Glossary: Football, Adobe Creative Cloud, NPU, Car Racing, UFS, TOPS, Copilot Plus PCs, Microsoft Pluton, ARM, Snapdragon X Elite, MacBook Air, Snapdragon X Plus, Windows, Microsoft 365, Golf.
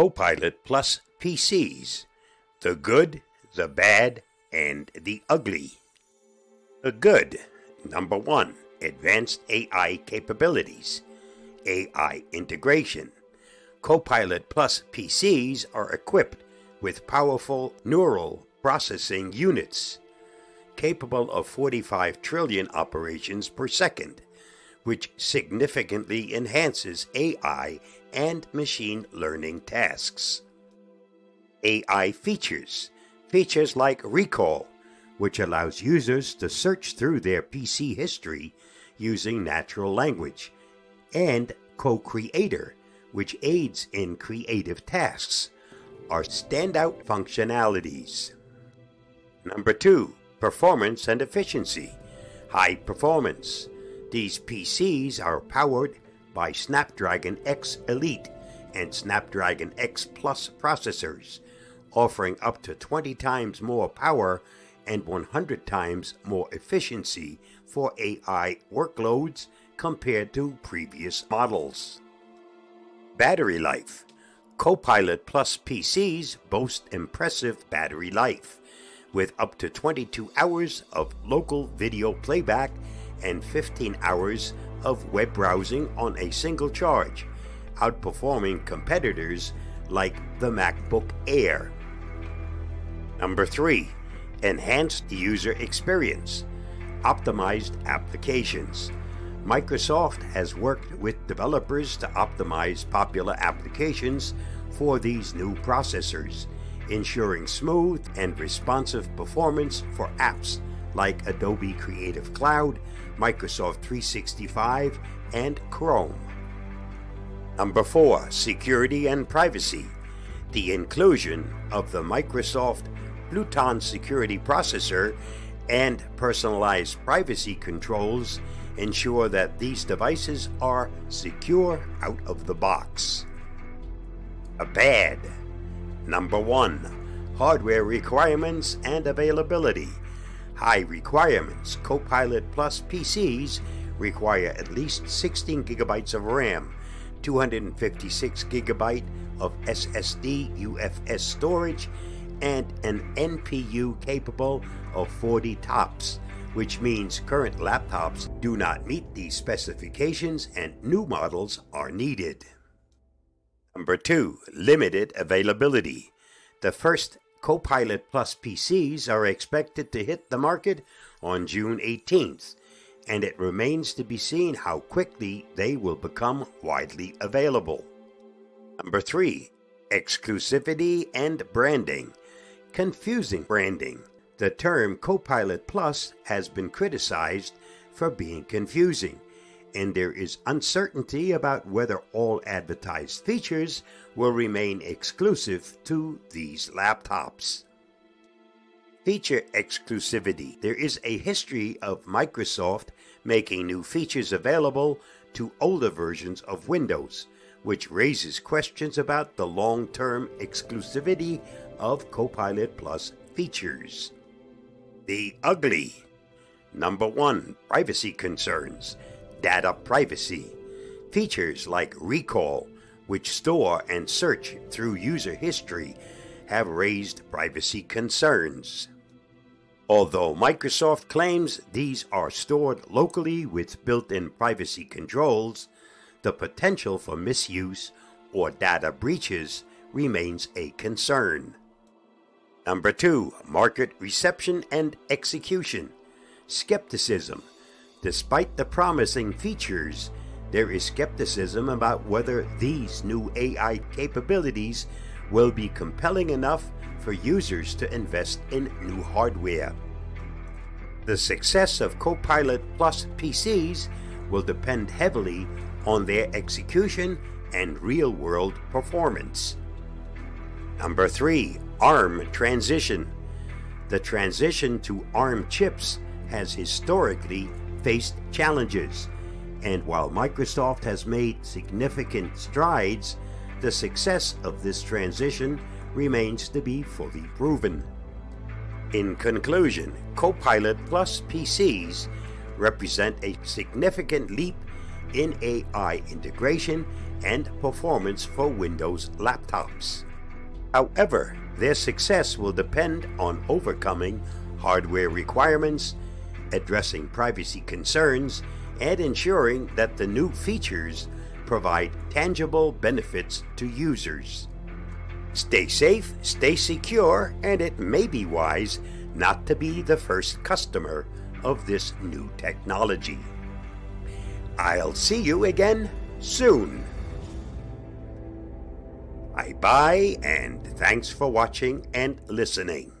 Copilot Plus PCs, the good, the bad, and the ugly. The good, number one, advanced AI capabilities, AI integration. Copilot Plus PCs are equipped with powerful neural processing units, capable of 45 trillion operations per second, which significantly enhances AI and machine learning tasks. AI features. Features like Recall, which allows users to search through their PC history using natural language, and Co-Creator, which aids in creative tasks, are standout functionalities. Number two, performance and efficiency. High performance. These PCs are powered by Snapdragon X Elite and Snapdragon X Plus processors, offering up to 20 times more power and 100 times more efficiency for AI workloads compared to previous models. Battery life. Copilot Plus PCs boast impressive battery life, with up to 22 hours of local video playback and 15 hours of web browsing on a single charge, outperforming competitors like the MacBook Air. Number three, enhanced user experience, optimized applications. Microsoft has worked with developers to optimize popular applications for these new processors, ensuring smooth and responsive performance for apps like Adobe Creative Cloud, Microsoft 365, and Chrome. Number four, security and privacy. The inclusion of the Microsoft Pluton security processor and personalized privacy controls ensure that these devices are secure out of the box. A bad. Number one, hardware requirements and availability. High requirements. Copilot Plus PCs require at least 16 gigabytes of RAM, 256 gigabyte of SSD UFS storage, and an NPU capable of 40 TOPS, which means current laptops do not meet these specifications and new models are needed. Number two, limited availability. The first Copilot Plus PCs are expected to hit the market on June 18th, and it remains to be seen how quickly they will become widely available. Number three, exclusivity and branding. Confusing branding. The term Copilot Plus has been criticized for being confusing, and there is uncertainty about whether all advertised features will remain exclusive to these laptops. Feature exclusivity. There is a history of Microsoft making new features available to older versions of Windows, which raises questions about the long-term exclusivity of Copilot Plus features. The ugly. Number one, privacy concerns. Data privacy. Features like Recall, which store and search through user history, have raised privacy concerns. Although Microsoft claims these are stored locally with built-in privacy controls, the potential for misuse or data breaches remains a concern. Number two, market reception and execution. Skepticism. Despite the promising features, there is skepticism about whether these new AI capabilities will be compelling enough for users to invest in new hardware. The success of Copilot Plus PCs will depend heavily on their execution and real-world performance. Number three, ARM transition. The transition to ARM chips has historically faced challenges, and while Microsoft has made significant strides, the success of this transition remains to be fully proven. In conclusion, Copilot Plus PCs represent a significant leap in AI integration and performance for Windows laptops. However, their success will depend on overcoming hardware requirements, addressing privacy concerns, and ensuring that the new features provide tangible benefits to users. Stay safe, stay secure, and it may be wise not to be the first customer of this new technology. I'll see you again soon. Bye-bye, and thanks for watching and listening.